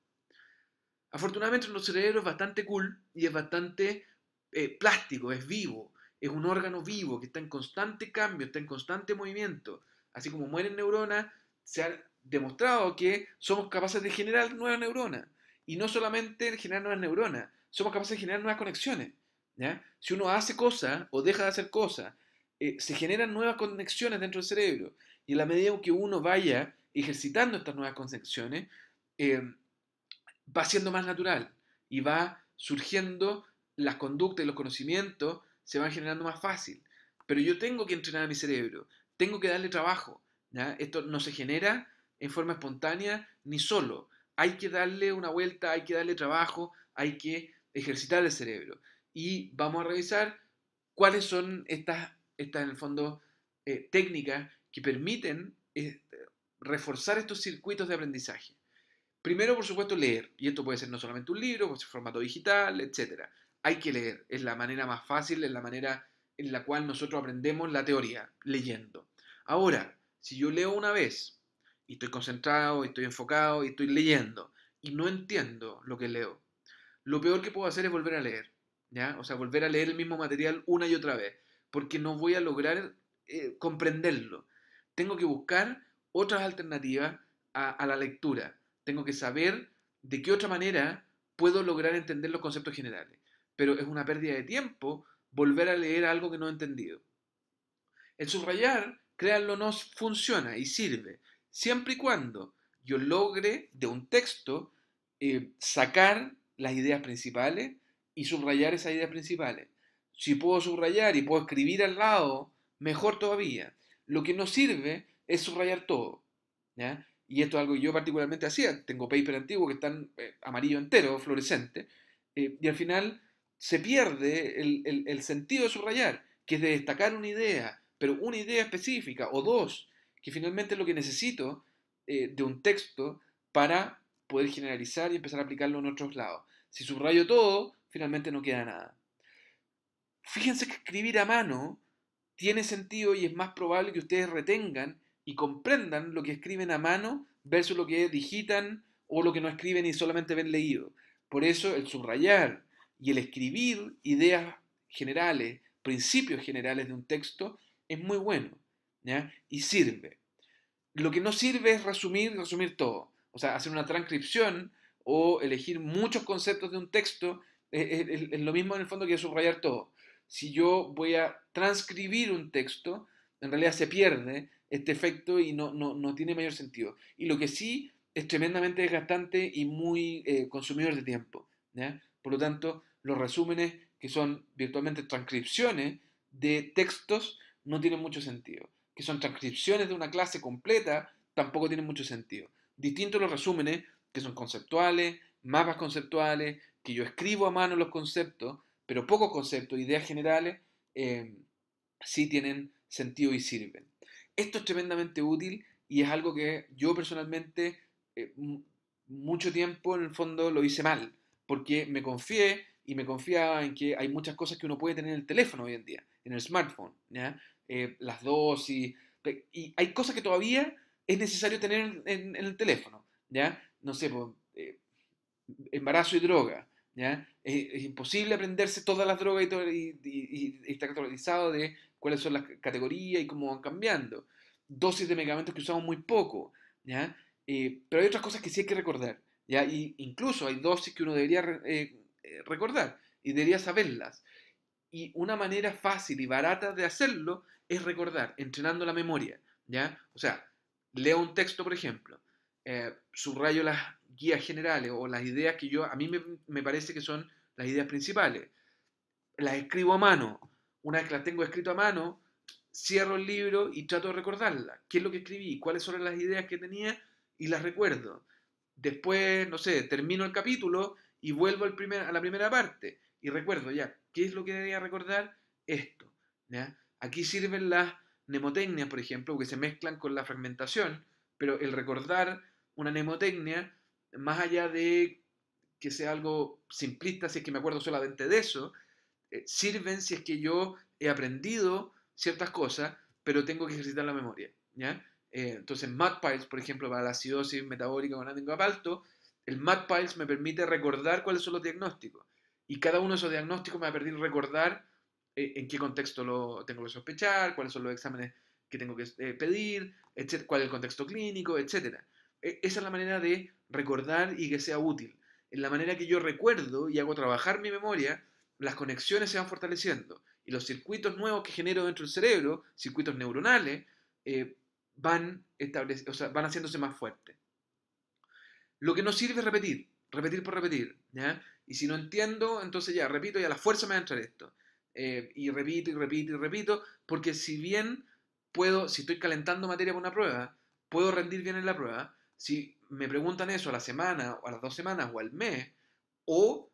Afortunadamente nuestro cerebro es bastante cool y es bastante... Eh, plástico, es vivo, es un órgano vivo que está en constante cambio, está en constante movimiento. Así como mueren neuronas, se ha demostrado que somos capaces de generar nuevas neuronas. Y no solamente generar nuevas neuronas, somos capaces de generar nuevas conexiones, ¿ya? Si uno hace cosas o deja de hacer cosas, eh, se generan nuevas conexiones dentro del cerebro. Y en la medida en que uno vaya ejercitando estas nuevas concepciones, eh, va siendo más natural y va surgiendo las conductas y los conocimientos, se van generando más fácil. Pero yo tengo que entrenar a mi cerebro, tengo que darle trabajo, ¿ya? Esto no se genera en forma espontánea ni solo. Hay que darle una vuelta, hay que darle trabajo, hay que ejercitar el cerebro. Y vamos a revisar cuáles son estas, estas en el fondo, eh, técnicas que permiten eh, reforzar estos circuitos de aprendizaje. Primero, por supuesto, leer. Y esto puede ser no solamente un libro, puede ser formato digital, etcétera. Hay que leer. Es la manera más fácil, es la manera en la cual nosotros aprendemos la teoría, leyendo. Ahora, si yo leo una vez, y estoy concentrado, y estoy enfocado, y estoy leyendo, y no entiendo lo que leo, lo peor que puedo hacer es volver a leer, ¿ya? O sea, volver a leer el mismo material una y otra vez, porque no voy a lograr eh, comprenderlo. Tengo que buscar otras alternativas a, a la lectura. Tengo que saber de qué otra manera puedo lograr entender los conceptos generales. Pero es una pérdida de tiempo volver a leer algo que no he entendido. El subrayar, créanlo, nos funciona y sirve, siempre y cuando yo logre de un texto eh, sacar las ideas principales y subrayar esas ideas principales. Si puedo subrayar y puedo escribir al lado, mejor todavía. Lo que no sirve es subrayar todo, ¿ya? Y esto es algo que yo particularmente hacía. Tengo papers antiguos que están eh, amarillo entero, fluorescente, eh, y al final se pierde el, el, el sentido de subrayar, que es de destacar una idea, pero una idea específica o dos, que finalmente es lo que necesito eh, de un texto para poder generalizar y empezar a aplicarlo en otros lados. Si subrayo todo, finalmente no queda nada. Fíjense que escribir a mano tiene sentido y es más probable que ustedes retengan y comprendan lo que escriben a mano versus lo que digitan o lo que no escriben y solamente ven leído. Por eso el subrayar y el escribir ideas generales, principios generales de un texto, es muy bueno, ¿ya? Y sirve. Lo que no sirve es resumir, resumir todo. O sea, hacer una transcripción o elegir muchos conceptos de un texto es, es, es lo mismo en el fondo que subrayar todo. Si yo voy a transcribir un texto, en realidad se pierde este efecto y no, no, no tiene mayor sentido. Y lo que sí es tremendamente desgastante y muy eh, consumidor de tiempo, ¿ya? Por lo tanto, los resúmenes, que son virtualmente transcripciones de textos, no tienen mucho sentido. Que son transcripciones de una clase completa, tampoco tienen mucho sentido. Distintos los resúmenes, que son conceptuales, mapas conceptuales, que yo escribo a mano los conceptos, pero pocos conceptos, ideas generales, eh, sí tienen sentido y sirven. Esto es tremendamente útil y es algo que yo personalmente eh, mucho tiempo en el fondo lo hice mal, porque me confié y me confiaba en que hay muchas cosas que uno puede tener en el teléfono hoy en día, en el smartphone, ¿ya? Eh, las dosis, y hay cosas que todavía es necesario tener en, en, en el teléfono, ¿ya? No sé, pues, eh, embarazo y droga, ¿ya? Es, es imposible aprenderse todas las drogas y, y, y, y está actualizado de cuáles son las categorías y cómo van cambiando. Dosis de medicamentos que usamos muy poco, ¿ya? Eh, pero hay otras cosas que sí hay que recordar, ¿ya? Y incluso hay dosis que uno debería eh, recordar y debería saberlas. Y una manera fácil y barata de hacerlo es recordar, entrenando la memoria, ¿ya? O sea, leo un texto, por ejemplo, eh, subrayo las guías generales o las ideas que yo, a mí me, me parece que son las ideas principales. Las escribo a mano. Una vez que las tengo escrito a mano, cierro el libro y trato de recordarlas. ¿Qué es lo que escribí? ¿Cuáles son las ideas que tenía? Y las recuerdo. Después, no sé, termino el capítulo y vuelvo al primer, a la primera parte. Y recuerdo ya, ¿qué es lo que debería recordar? Esto, ¿ya? Aquí sirven las mnemotecnias, por ejemplo, porque se mezclan con la fragmentación, pero el recordar una mnemotecnia, más allá de que sea algo simplista, si es que me acuerdo solamente de eso, eh, sirven si es que yo he aprendido ciertas cosas, pero tengo que ejercitar la memoria, ¿ya? Eh, entonces, MAPPILES, por ejemplo, para la acidosis metabólica con ácido palto, el MAPPILES me permite recordar cuáles son los diagnósticos. Y cada uno de esos diagnósticos me va a permitir recordar eh, en qué contexto lo tengo que sospechar, cuáles son los exámenes que tengo que eh, pedir, etcétera, cuál es el contexto clínico, etcétera. E esa es la manera de recordar y que sea útil. En la manera que yo recuerdo y hago trabajar mi memoria, las conexiones se van fortaleciendo. Y los circuitos nuevos que genero dentro del cerebro, circuitos neuronales, eh, van, o sea, van haciéndose más fuertes. Lo que no sirve es repetir, repetir por repetir, ¿ya? Y si no entiendo, entonces ya, repito y a la fuerza me va a entrar esto. Eh, y repito y repito y repito, porque si bien puedo, si estoy calentando materia para una prueba, puedo rendir bien en la prueba, si me preguntan eso a la semana, o a las dos semanas, o al mes, o,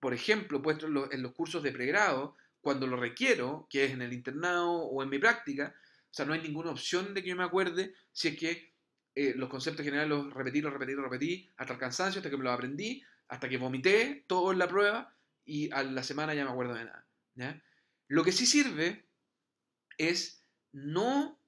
por ejemplo, puesto en los, en los cursos de pregrado, cuando lo requiero, que es en el internado o en mi práctica, o sea, no hay ninguna opción de que yo me acuerde si es que eh, los conceptos generales los repetí, los repetí, los repetí, hasta el cansancio, hasta que me los aprendí, hasta que vomité todo en la prueba, y a la semana ya me acuerdo de nada, ¿ya? Lo que sí sirve es no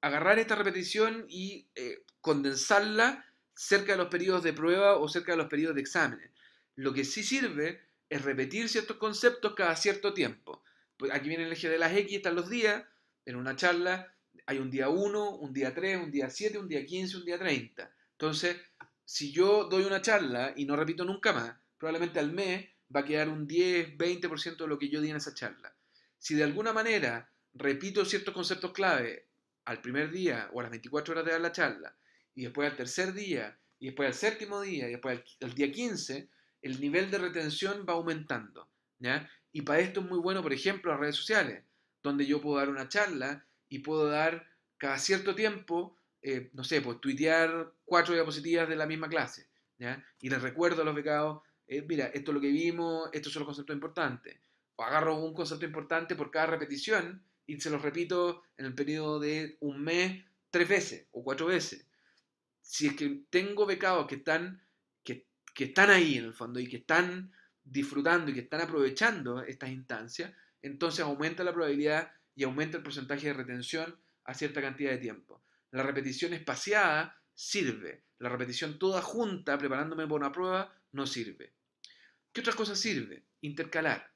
agarrar esta repetición y eh, condensarla cerca de los periodos de prueba o cerca de los periodos de exámenes. Lo que sí sirve es repetir ciertos conceptos cada cierto tiempo. Pues aquí viene el eje de las X, están los días. En una charla hay un día uno, un día tres, un día siete, un día quince, un día treinta. Entonces, si yo doy una charla y no repito nunca más, probablemente al mes va a quedar un diez, veinte por ciento de lo que yo di en esa charla. Si de alguna manera repito ciertos conceptos clave al primer día o a las veinticuatro horas de dar la charla, y después al tercer día, y después al séptimo día, y después al, al día quince, el nivel de retención va aumentando, ¿ya? Y para esto es muy bueno, por ejemplo, las redes sociales, donde yo puedo dar una charla y puedo dar cada cierto tiempo, eh, no sé, pues tuitear cuatro diapositivas de la misma clase, ¿ya? Y les recuerdo a los becados, eh, mira, esto es lo que vimos, estos son los conceptos importantes. O agarro un concepto importante por cada repetición y se los repito en el periodo de un mes tres veces o cuatro veces. Si es que tengo becados que están, que, que están ahí en el fondo y que están disfrutando y que están aprovechando estas instancias, entonces aumenta la probabilidad y aumenta el porcentaje de retención a cierta cantidad de tiempo. La repetición espaciada sirve. La repetición toda junta, preparándome para una prueba, no sirve. ¿Qué otra cosa sirve? Intercalar.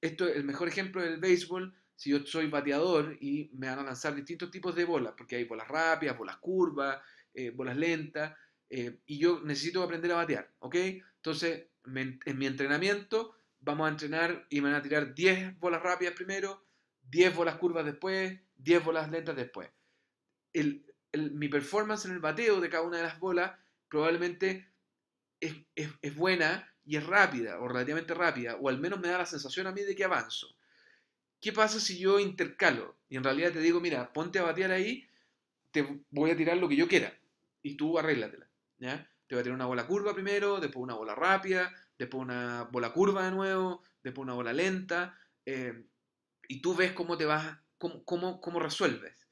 Esto, el mejor ejemplo es el béisbol. Si yo soy bateador y me van a lanzar distintos tipos de bolas, porque hay bolas rápidas, bolas curvas, eh, bolas lentas, eh, y yo necesito aprender a batear, ¿ok? Entonces, me, en mi entrenamiento, vamos a entrenar y me van a tirar diez bolas rápidas primero, diez bolas curvas después, diez bolas lentas después. El, el, mi performance en el bateo de cada una de las bolas probablemente es, es, es buena y es rápida, o relativamente rápida, o al menos me da la sensación a mí de que avanzo. ¿Qué pasa si yo intercalo? Y en realidad te digo, mira, ponte a batear ahí, te voy a tirar lo que yo quiera, y tú arréglatela, ¿ya? Te voy a tirar una bola curva primero, después una bola rápida, después una bola curva de nuevo, después una bola lenta, eh, y tú ves cómo te vas, cómo, cómo, cómo resuelves.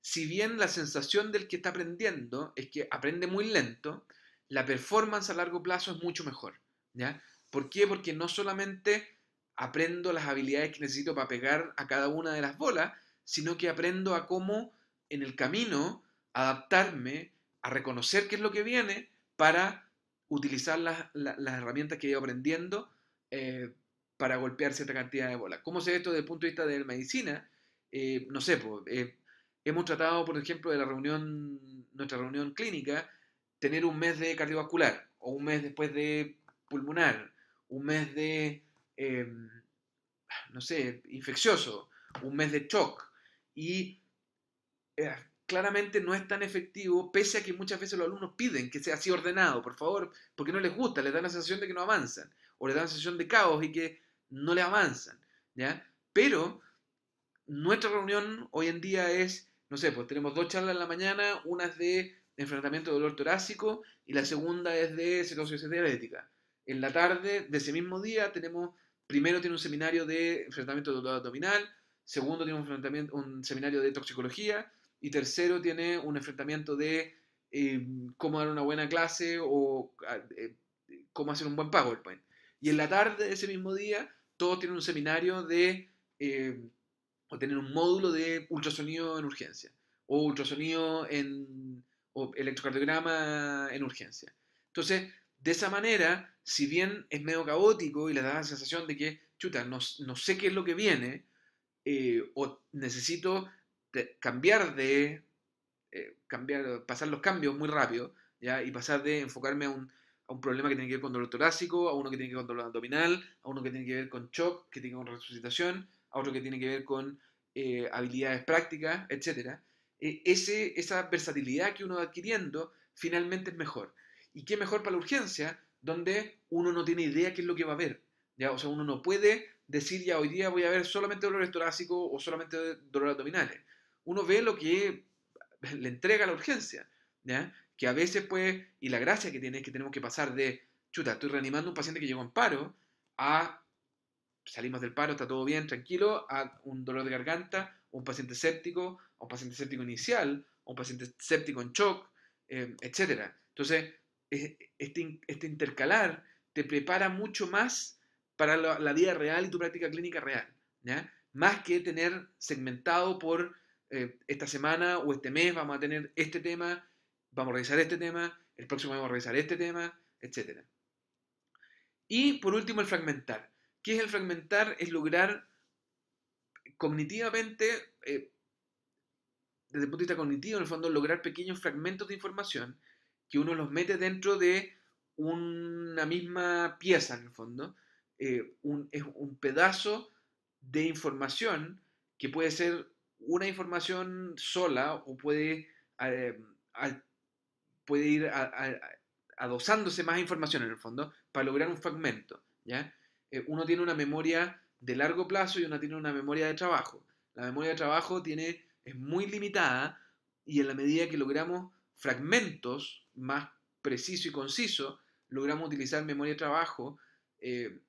Si bien la sensación del que está aprendiendo es que aprende muy lento, la performance a largo plazo es mucho mejor, ¿ya? ¿Por qué? Porque no solamente aprendo las habilidades que necesito para pegar a cada una de las bolas, sino que aprendo a cómo en el camino adaptarme, a reconocer qué es lo que viene para utilizar las, las, las herramientas que he ido aprendiendo eh, para golpear cierta cantidad de bolas. ¿Cómo se ve esto desde el punto de vista de la medicina? Eh, no sé, pues, eh, hemos tratado, por ejemplo, de la reunión, nuestra reunión clínica, tener un mes de cardiovascular, o un mes después de pulmonar, un mes de, eh, no sé, infeccioso, un mes de shock, y Eh, claramente no es tan efectivo, pese a que muchas veces los alumnos piden que sea así ordenado, por favor, porque no les gusta, les da la sensación de que no avanzan, o les da la sensación de caos y que no les avanzan, ¿ya? Pero nuestra reunión hoy en día es, no sé, pues tenemos dos charlas en la mañana, una es de enfrentamiento de dolor torácico, y la segunda es de cetosis diabética. En la tarde de ese mismo día tenemos, primero tiene un seminario de enfrentamiento de dolor abdominal, segundo tiene un, enfrentamiento, un seminario de toxicología, y tercero tiene un enfrentamiento de eh, cómo dar una buena clase o eh, cómo hacer un buen PowerPoint. Y en la tarde de ese mismo día, todos tienen un seminario de, eh, o tienen un módulo de ultrasonido en urgencia, o ultrasonido en, o electrocardiograma en urgencia. Entonces, de esa manera, si bien es medio caótico y les da la sensación de que, chuta, no, no sé qué es lo que viene, eh, o necesito De cambiar de eh, cambiar, pasar los cambios muy rápido, ¿ya? Y pasar de enfocarme a un, a un problema que tiene que ver con dolor torácico, a uno que tiene que ver con dolor abdominal, a uno que tiene que ver con shock, que tiene que ver con resucitación, a otro que tiene que ver con eh, habilidades prácticas, etcétera. eh, ese, esa versatilidad que uno va adquiriendo finalmente es mejor. ¿Y qué mejor para la urgencia? Donde uno no tiene idea qué es lo que va a ver, ¿ya? O sea, uno no puede decir, ya hoy día voy a ver solamente dolores torácicos o solamente dolores abdominales. Uno ve lo que le entrega a la urgencia, ¿ya? Que a veces, pues, y la gracia que tiene es que tenemos que pasar de, chuta, estoy reanimando a un paciente que llegó en paro, a salimos del paro, está todo bien, tranquilo, a un dolor de garganta, un paciente séptico, a un paciente séptico inicial, a un paciente séptico en shock, eh, etcétera. Entonces, este, este intercalar te prepara mucho más para la, la vida real y tu práctica clínica real, ¿ya? Más que tener segmentado por eh, esta semana o este mes vamos a tener este tema, vamos a revisar este tema, el próximo vamos a revisar este tema, etcétera. Y por último, el fragmentar. ¿Qué es el fragmentar? Es lograr cognitivamente, eh, desde el punto de vista cognitivo, en el fondo, lograr pequeños fragmentos de información que uno los mete dentro de una misma pieza, en el fondo. Eh, un, es un pedazo de información que puede ser una información sola o puede, eh, al, puede ir a, a, a, adosándose más información, en el fondo, para lograr un fragmento, ¿ya? Eh, uno tiene una memoria de largo plazo y uno tiene una memoria de trabajo. La memoria de trabajo tiene, es muy limitada, y en la medida que logramos fragmentos más precisos y concisos, logramos utilizar memoria de trabajo, eh,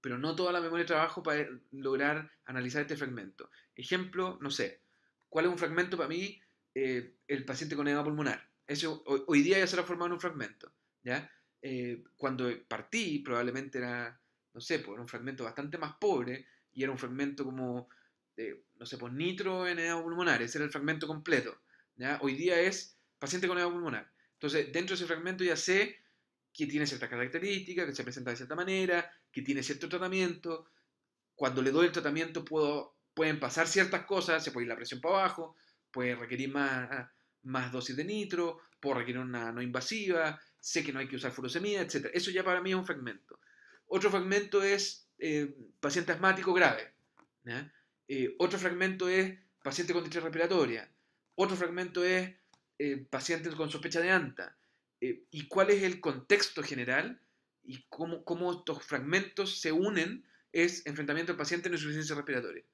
pero no toda la memoria de trabajo para lograr analizar este fragmento. Ejemplo, no sé, ¿cuál es un fragmento para mí? Eh, el paciente con edema pulmonar. Eso, hoy, hoy día ya se ha formado en un fragmento, ¿ya? Eh, cuando partí probablemente era, no sé, pues era un fragmento bastante más pobre y era un fragmento como, eh, no sé, pues nitro en edema pulmonar. Ese era el fragmento completo, ¿ya? Hoy día es paciente con edema pulmonar. Entonces, dentro de ese fragmento ya sé que tiene ciertas características, que se presenta de cierta manera, que tiene cierto tratamiento. Cuando le doy el tratamiento puedo, pueden pasar ciertas cosas, se puede ir la presión para abajo, puede requerir más, más dosis de nitro, puedo requerir una no invasiva, sé que no hay que usar furosemida, etcétera. Eso ya para mí es un fragmento. Otro fragmento es eh, paciente asmático grave, ¿eh? Eh, otro fragmento es paciente con distrés respiratoria, otro fragmento es eh, pacientes con sospecha de anta. Eh, ¿Y cuál es el contexto general y cómo, cómo estos fragmentos se unen? Es enfrentamiento al paciente en insuficiencia respiratoria,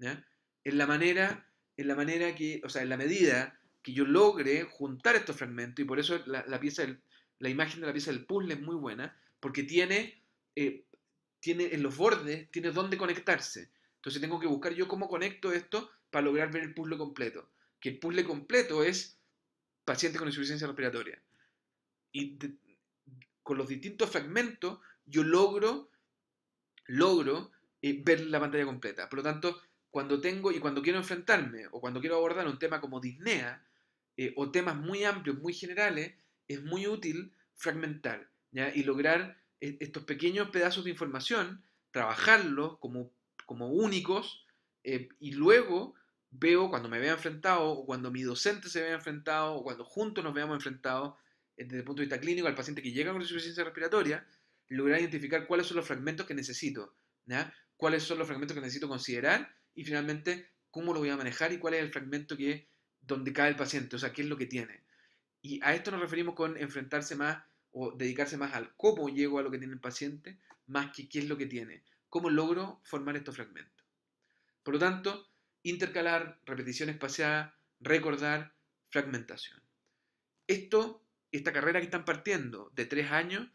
¿eh? En la manera, en la manera que, o sea, en la medida que yo logre juntar estos fragmentos, y por eso la, la, pieza del, la imagen de la pieza del puzzle es muy buena, porque tiene... Eh, tiene en los bordes, tiene dónde conectarse. Entonces tengo que buscar yo cómo conecto esto para lograr ver el puzzle completo. Que el puzzle completo es paciente con insuficiencia respiratoria. Y de, con los distintos fragmentos yo logro, logro eh, ver la pantalla completa. Por lo tanto, cuando tengo y cuando quiero enfrentarme o cuando quiero abordar un tema como disnea eh, o temas muy amplios, muy generales, es muy útil fragmentar, ¿ya? Y lograr estos pequeños pedazos de información, trabajarlos como, como únicos, eh, y luego veo, cuando me vea enfrentado, o cuando mi docente se vea enfrentado, o cuando juntos nos veamos enfrentados, eh, desde el punto de vista clínico, al paciente que llega con insuficiencia respiratoria, lograr identificar cuáles son los fragmentos que necesito, ¿ya? Cuáles son los fragmentos que necesito considerar, y finalmente, cómo lo voy a manejar, y cuál es el fragmento que, donde cae el paciente, o sea, qué es lo que tiene. Y a esto nos referimos con enfrentarse más, o dedicarse más al cómo llego a lo que tiene el paciente, más que qué es lo que tiene, cómo logro formar estos fragmentos. Por lo tanto, intercalar, repetición espaciada, recordar, fragmentación. Esto, esta carrera que están partiendo de tres años,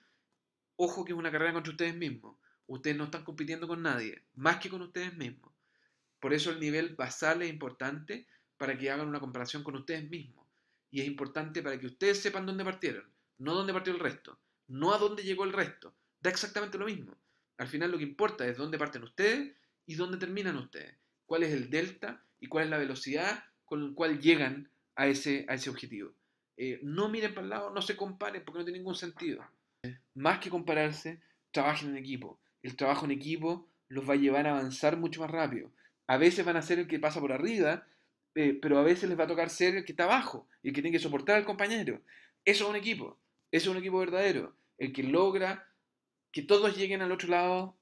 ojo que es una carrera contra ustedes mismos. Ustedes no están compitiendo con nadie, más que con ustedes mismos. Por eso el nivel basal es importante para que hagan una comparación con ustedes mismos. Y es importante para que ustedes sepan dónde partieron. No a dónde partió el resto, no a dónde llegó el resto. Da exactamente lo mismo. Al final lo que importa es dónde parten ustedes y dónde terminan ustedes. Cuál es el delta y cuál es la velocidad con la cual llegan a ese, a ese objetivo. Eh, no miren para el lado, no se comparen porque no tiene ningún sentido. Más que compararse, trabajen en equipo. El trabajo en equipo los va a llevar a avanzar mucho más rápido. A veces van a ser el que pasa por arriba, eh, pero a veces les va a tocar ser el que está abajo y el que tiene que soportar al compañero. Eso es un equipo. Ese es un equipo verdadero, el que logra que todos lleguen al otro lado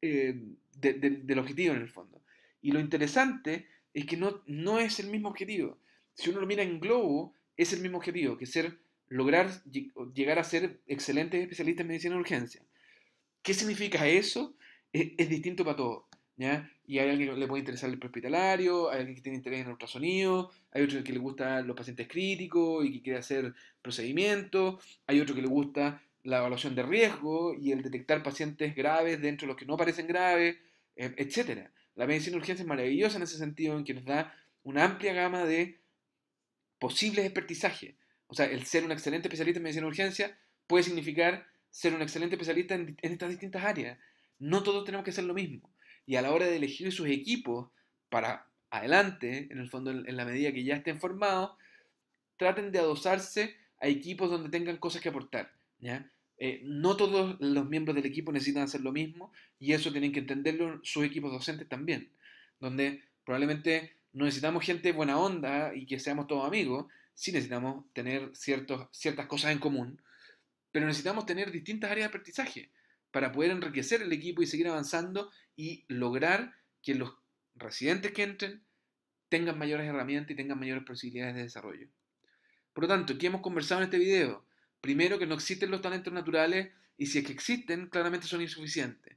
eh, de, de, del objetivo en el fondo. Y lo interesante es que no, no es el mismo objetivo, si uno lo mira en globo, es el mismo objetivo, que ser, lograr llegar a ser excelentes especialistas en medicina de urgencia. ¿Qué significa eso? Es, es distinto para todos, ¿ya? Y hay alguien que le puede interesar el prehospitalario, hay alguien que tiene interés en el ultrasonido, hay otro que le gusta los pacientes críticos y que quiere hacer procedimientos, hay otro que le gusta la evaluación de riesgo y el detectar pacientes graves dentro de los que no parecen graves, etcétera. La medicina de urgencia es maravillosa en ese sentido, en que nos da una amplia gama de posibles expertizajes. O sea, el ser un excelente especialista en medicina de urgencia puede significar ser un excelente especialista en, en estas distintas áreas. No todos tenemos que hacer lo mismo. Y a la hora de elegir sus equipos para adelante, en el fondo, en, en la medida que ya estén formados, traten de adosarse a equipos donde tengan cosas que aportar, ¿ya? Eh, no todos los miembros del equipo necesitan hacer lo mismo, y eso tienen que entenderlo sus equipos docentes también, donde probablemente no necesitamos gente buena onda y que seamos todos amigos, sí necesitamos tener ciertos, ciertas cosas en común, pero necesitamos tener distintas áreas de aprendizaje para poder enriquecer el equipo y seguir avanzando y lograr que los residentes que entren tengan mayores herramientas y tengan mayores posibilidades de desarrollo. Por lo tanto, ¿qué hemos conversado en este video? Primero, que no existen los talentos naturales, y si es que existen, claramente son insuficientes.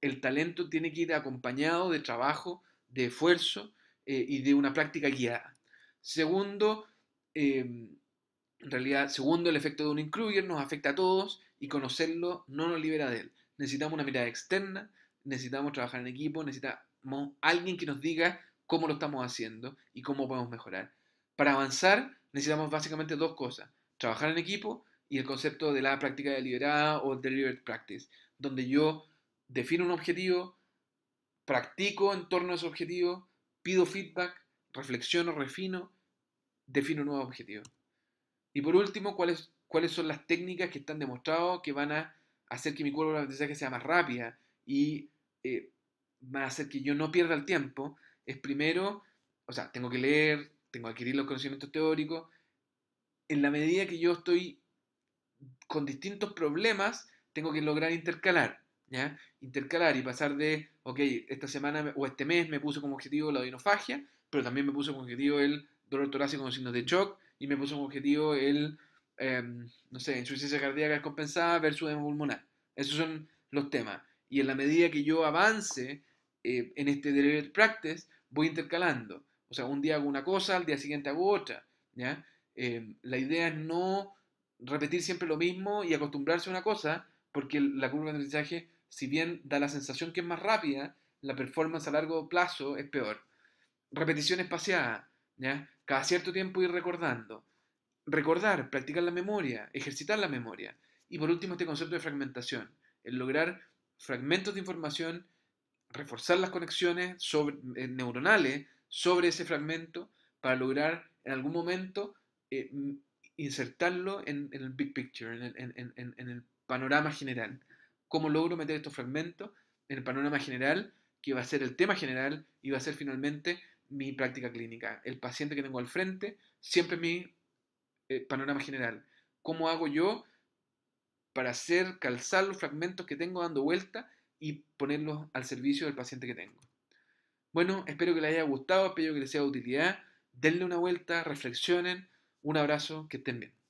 El talento tiene que ir acompañado de trabajo, de esfuerzo eh, y de una práctica guiada. Segundo, eh, en realidad, segundo, el efecto de Dunning-Kruger nos afecta a todos y conocerlo no nos libera de él. Necesitamos una mirada externa, necesitamos trabajar en equipo, necesitamos alguien que nos diga cómo lo estamos haciendo y cómo podemos mejorar. Para avanzar necesitamos básicamente dos cosas: trabajar en equipo y el concepto de la práctica deliberada o deliberate practice, donde yo defino un objetivo, practico en torno a ese objetivo, pido feedback, reflexiono, refino, defino nuevos objetivos. Y por último, ¿cuáles, cuáles son las técnicas que están demostradas que van a hacer que mi curva de aprendizaje sea más rápida y eh, van a hacer que yo no pierda el tiempo? Es primero, o sea, tengo que leer, tengo que adquirir los conocimientos teóricos. En la medida que yo estoy con distintos problemas, tengo que lograr intercalar, ¿ya? Intercalar y pasar de, ok, esta semana o este mes me puse como objetivo la odinofagia, pero también me puse como objetivo el dolor torácico con signos de shock, y me puse como objetivo el, eh, no sé, insuficiencia cardíaca descompensada versus edema pulmonar. Esos son los temas. Y en la medida que yo avance eh, en este deliberate practice, voy intercalando. O sea, un día hago una cosa, al día siguiente hago otra, ¿ya? Eh, la idea es no repetir siempre lo mismo y acostumbrarse a una cosa, porque la curva de aprendizaje, si bien da la sensación que es más rápida, la performance a largo plazo es peor. Repetición espaciada, ¿ya? Cada cierto tiempo ir recordando, recordar, practicar la memoria, ejercitar la memoria. Y por último, este concepto de fragmentación, el lograr fragmentos de información, reforzar las conexiones sobre, eh, neuronales sobre ese fragmento, para lograr en algún momento Eh, insertarlo en, en el big picture, en el, en, en, en el panorama general. ¿Cómo logro meter estos fragmentos en el panorama general, que va a ser el tema general y va a ser finalmente mi práctica clínica? El paciente que tengo al frente siempre es mi eh, panorama general. ¿Cómo hago yo para hacer calzar los fragmentos que tengo dando vuelta y ponerlos al servicio del paciente que tengo? Bueno, espero que les haya gustado, espero que les sea de utilidad. Denle una vuelta, reflexionen. Un abrazo, que estén bien.